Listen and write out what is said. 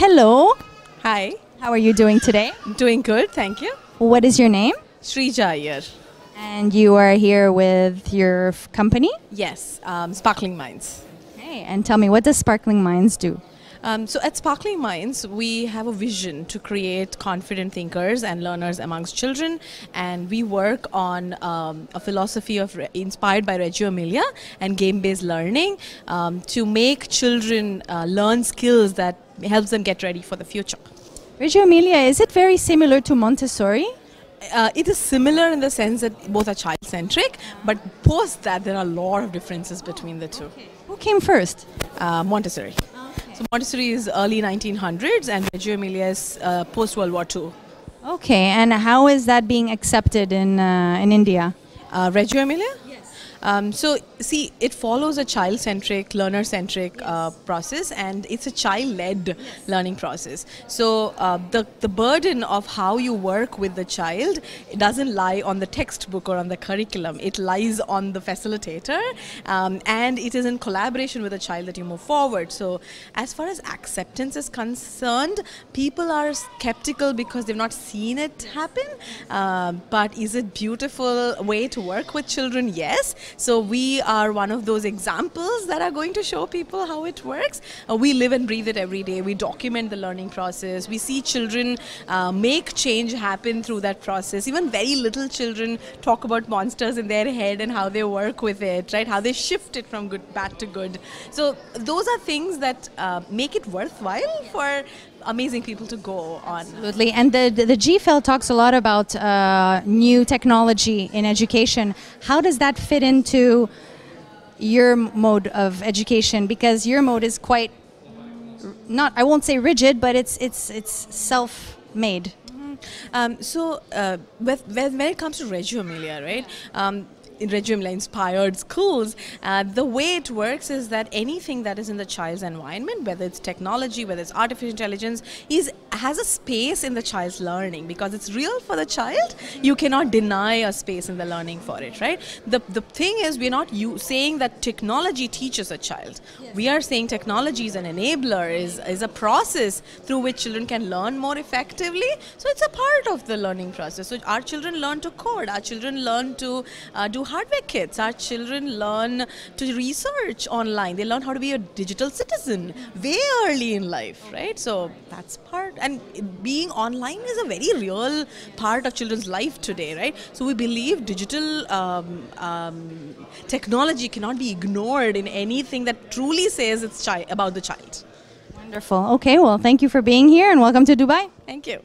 Hello. Hi. How are you doing today? Doing good, thank you. What is your name? Sreeja Iyer. And you are here with your company? Yes, Sparkling Mindz. Okay, and tell me, what does Sparkling Mindz do? So at Sparkling Mindz, we have a vision to create confident thinkers and learners amongst children, and we work on a philosophy of inspired by Reggio Emilia and game-based learning to make children learn skills that helps them get ready for the future. Reggio Emilia, is it very similar to Montessori? It is similar in the sense that both are child-centric, but post that there are a lot of differences between the two. Okay. Who came first? Montessori. So Montessori is early 1900s and Reggio Emilia is post-World War II. Okay, and how is that being accepted in India? Reggio Emilia? Yes. So, see, it follows a child-centric, learner-centric process, and it's a child-led learning process. So the burden of how you work with the child, it doesn't lie on the textbook or on the curriculum. It lies on the facilitator, and it is in collaboration with the child that you move forward. So as far as acceptance is concerned, people are skeptical because they've not seen it happen. But is it a beautiful way to work with children? Yes. So we are one of those examples that are going to show people how it works. We live and breathe it every day. We document the learning process. We see children make change happen through that process. Even very little children talk about monsters in their head and how they work with it, right? How they shift it from bad to good. So those are things that make it worthwhile for amazing people to go on. Absolutely. And the GFEL talks a lot about new technology in education. How does that fit into your mode of education, because your mode is quite, not, I won't say rigid, but it's self-made. Mm-hmm. When it comes to Reggio Emilia, right? In Reggio Emilia inspired schools, the way it works is that anything that is in the child's environment, whether it's technology, whether it's artificial intelligence, has a space in the child's learning because it's real for the child. You cannot deny a space in the learning for it, right? The thing is, we're not saying that technology teaches a child. Yes. We are saying technology is an enabler, is a process through which children can learn more effectively. So it's a part of the learning process. So our children learn to code, our children learn to do hardware kits. Our children learn to research online. They learn how to be a digital citizen way early in life, right? So that's part. And being online is a very real part of children's life today, right? So we believe digital technology cannot be ignored in anything that truly says it's about the child. Wonderful. Okay, well, thank you for being here and welcome to Dubai. Thank you.